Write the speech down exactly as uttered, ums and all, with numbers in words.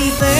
happy birthday.